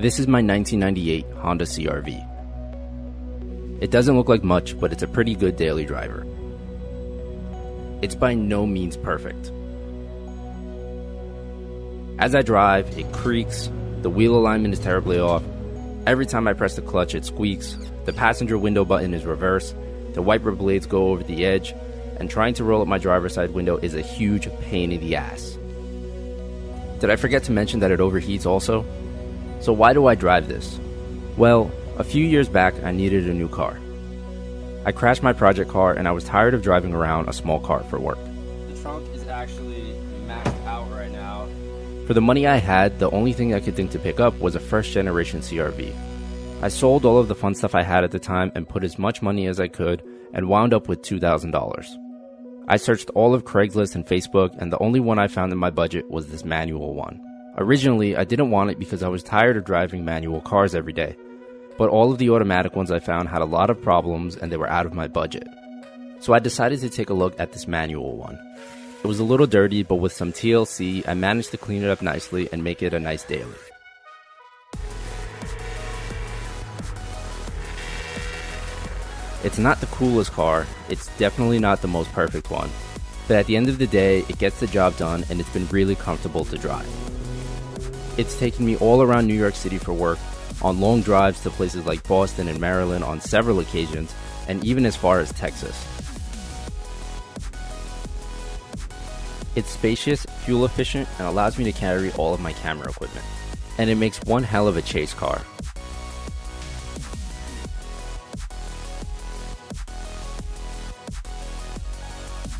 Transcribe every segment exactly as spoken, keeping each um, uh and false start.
This is my nineteen ninety-eight Honda C R V. It doesn't look like much, but it's a pretty good daily driver. It's by no means perfect. As I drive, it creaks, the wheel alignment is terribly off, every time I press the clutch it squeaks, the passenger window button is reversed, the wiper blades go over the edge, and trying to roll up my driver's side window is a huge pain in the ass. Did I forget to mention that it overheats also? So why do I drive this? Well, a few years back I needed a new car. I crashed my project car and I was tired of driving around a small car for work. The trunk is actually maxed out right now. For the money I had, the only thing I could think to pick up was a first generation C R V. I sold all of the fun stuff I had at the time and put as much money as I could and wound up with two thousand dollars. I searched all of Craigslist and Facebook, and the only one I found in my budget was this manual one. Originally, I didn't want it because I was tired of driving manual cars every day, but all of the automatic ones I found had a lot of problems and they were out of my budget. So I decided to take a look at this manual one. It was a little dirty, but with some T L C, I managed to clean it up nicely and make it a nice daily. It's not the coolest car, it's definitely not the most perfect one, but at the end of the day, it gets the job done and it's been really comfortable to drive. It's taken me all around New York City for work, on long drives to places like Boston and Maryland on several occasions, and even as far as Texas. It's spacious, fuel efficient, and allows me to carry all of my camera equipment. And it makes one hell of a chase car.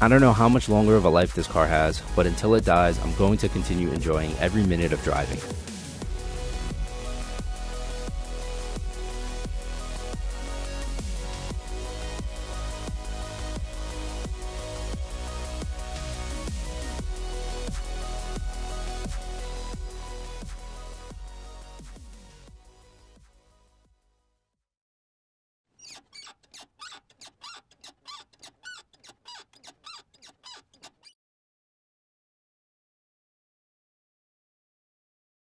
I don't know how much longer of a life this car has, but until it dies, I'm going to continue enjoying every minute of driving it.